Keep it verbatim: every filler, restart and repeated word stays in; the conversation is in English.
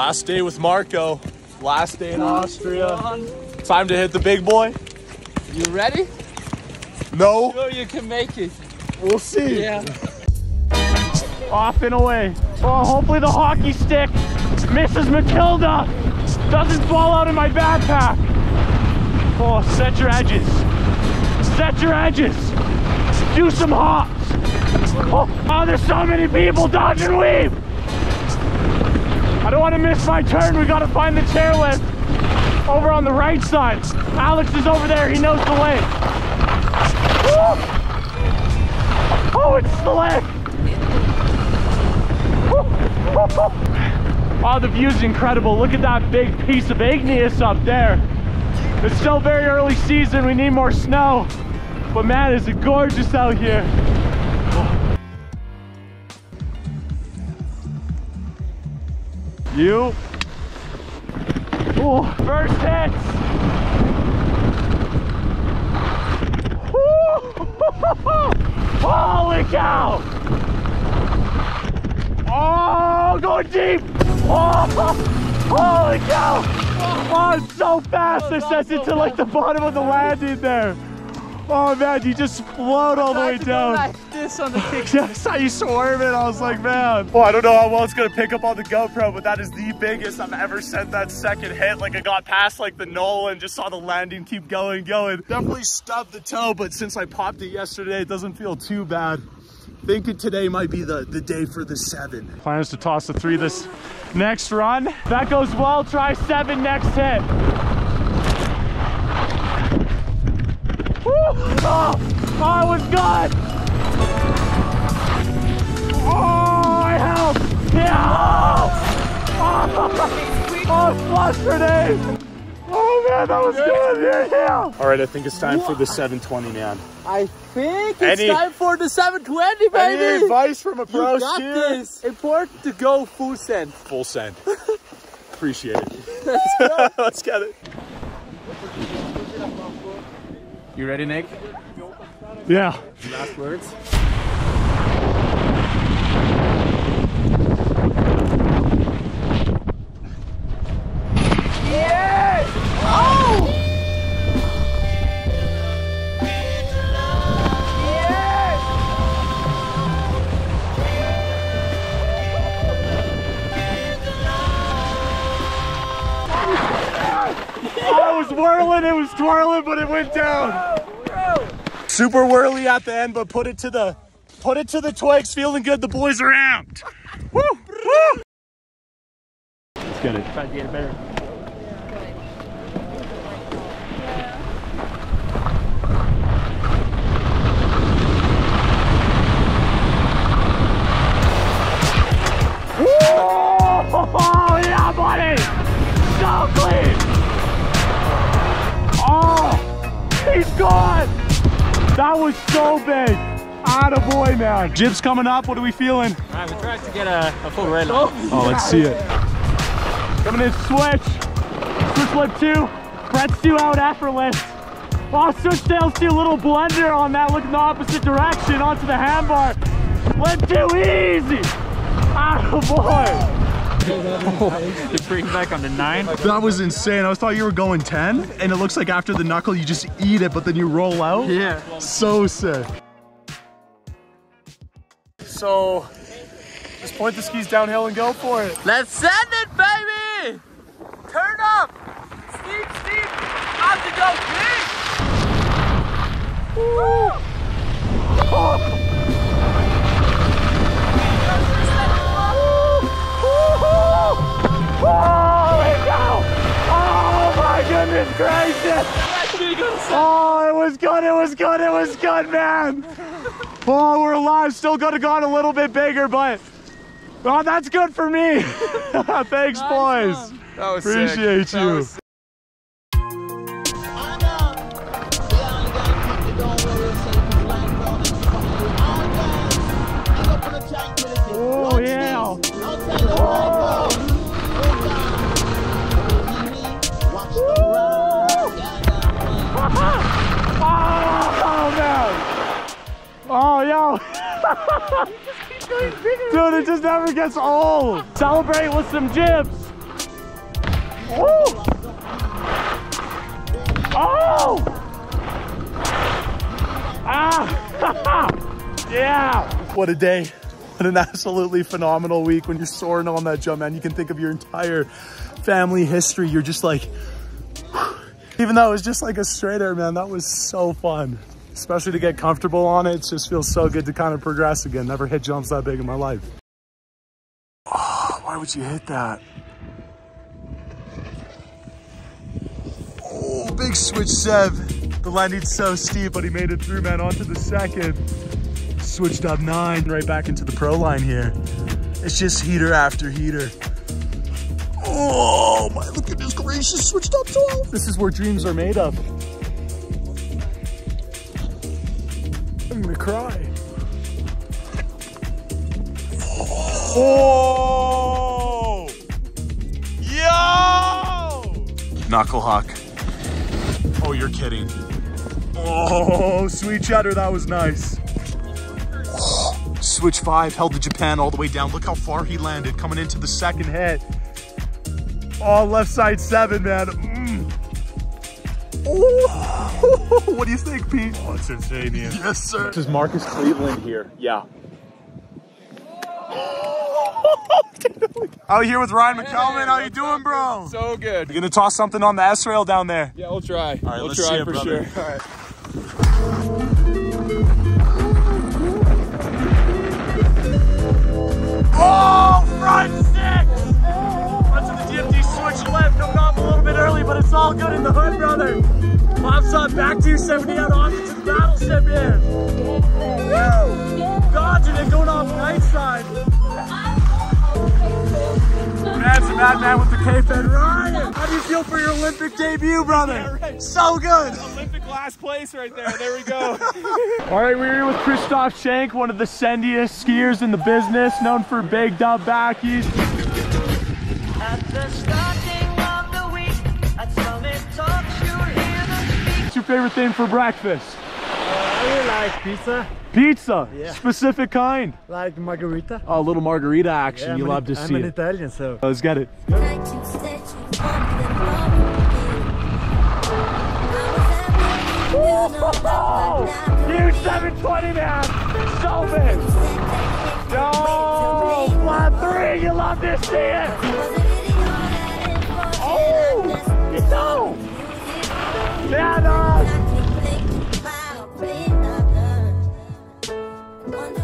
Last day with Marco. Last day in Austria. Time to hit the big boy. You ready? No. Sure you can make it. We'll see. Yeah. Off and away. Oh, hopefully the hockey stick, Missus Matilda, doesn't fall out of my backpack. Oh, set your edges. Set your edges. Do some hops. Oh, oh, there's so many people. Dodge and weave. I don't want to miss my turn. We got to find the chairlift over on the right side. Alex is over there. He knows the way. Woo! Oh, it's slick. Oh, the view's incredible. Look at that big piece of igneous up there. It's still very early season. We need more snow. But man, is it gorgeous out here. You. Oh, first hits. Holy cow. Oh, going deep. Oh, holy cow. Oh, it's so fast. I sent it to like the bottom of the landing there. Oh man, you just float all the way down. I tried to go like this on the picture. I saw you swerve it. I was like, man. Well, I don't know how well it's gonna pick up on the GoPro, but that is the biggest I've ever sent that second hit. Like I got past like the knoll and just saw the landing keep going, going. Definitely stubbed the toe, but since I popped it yesterday, it doesn't feel too bad. Thinking today might be the, the day for the seven. Plan is to toss the three this next run. That goes well, try seven next hit. Oh, oh, it was good! Oh, I helped! Yeah! Oh, oh, flush grenade! Oh man, that was good! Yeah, yeah! Alright, I think it's time for the seven twenty, man. I think it's any, time for the seven twenty, baby! Any advice from a pro you got steer? This. Important to go full send. Full send. Appreciate it. Let's go. Let's get it. You ready, Nick? Yeah. Last words. Yeah! Oh! I was whirling, it was twirling, but it went down. Super whirly at the end, but put it to the put it to the twigs. Feeling good, the boys are amped. Woo! Woo! Let's get it. Try to get it better. Oh yeah, buddy! So clean! Oh, he's gone! That was so big! Attaboy, man! Jib's coming up, what are we feeling? Alright, we're trying to get a, a full red line. Oh, let's see it. Coming in, switch! Switch lip two, breath two out, effortless. Oh, switch tails two, little blender on that, look in the opposite direction, onto the handbar. Lip two, easy! Attaboy! Oh. It brings back on the nine. That was insane. I was thought you were going ten, and it looks like after the knuckle you just eat it, but then you roll out. Yeah. So sick. So just point the skis downhill and go for it. Let's send it, baby! Turn up! Steep, steep! Have to go big! Woo! Oh. Oh, here we go! Oh my goodness gracious! Oh, it was good, it was good, it was good, man! Oh, we're alive, still could have gone a little bit bigger, but... Oh, that's good for me! Thanks, boys! Awesome. That was Appreciate sick. you. That was... Oh, yeah! Oh. Oh, yo! Dude, it just never gets old! Celebrate with some jibs! Oh! Oh! Ah! Yeah! What a day. What an absolutely phenomenal week. When you're soaring on that jump, man, you can think of your entire family history. You're just like, even though it was just like a straight air, man, that was so fun. Especially to get comfortable on it. It just feels so good to kind of progress again. Never hit jumps that big in my life. Oh, why would you hit that? Oh, big switch sev. The landing's so steep, but he made it through, man, onto the second. Switched up nine, right back into the pro line here. It's just heater after heater. Oh, my goodness gracious, switched up twelve. This is where dreams are made of. I'm gonna cry. Oh! Yo! Knucklehawk. Oh, you're kidding. Oh, sweet cheddar, that was nice. Oh, switch five, held the Japan all the way down. Look how far he landed coming into the second hit. Oh, left side seven, man. Mm. Oh! What do you think, Pete? Oh, it's instantaneous. Yes, sir. This is Marcus Cleveland here. Yeah. Out here with Ryan McKelman. Hey, how you doing, bro? So good. You gonna toss something on the S rail down there? Yeah, we'll try. All right, we'll let's try see it, for brother. Sure. All right. Oh, front six! Onto the D F D switch left. Coming off a little bit early, but it's all good in the hood, brother. Pops up, back two seventy out on to the battleship here. Woo! Dodging it, going off right side. That's a bad man with the cape and Ryan. How do you feel for your Olympic debut, brother? Yeah, right. So good. Olympic last place right there. There we go. All right, we're here with Christoph Schenk, one of the sendiest skiers in the business, known for big dub backies. At the starting of the week, at Summit Talks, you hear the What's your favorite thing for breakfast? I really like pizza. Pizza? Yeah. Specific kind? Like margarita. Oh, a little margarita action. Yeah, you love to see it. I'm an Italian, so. Let's get it. Whoa! Huge seven twenty, man! So big! Yo! Flat three! You love to see it! Oh! No! Man, uh,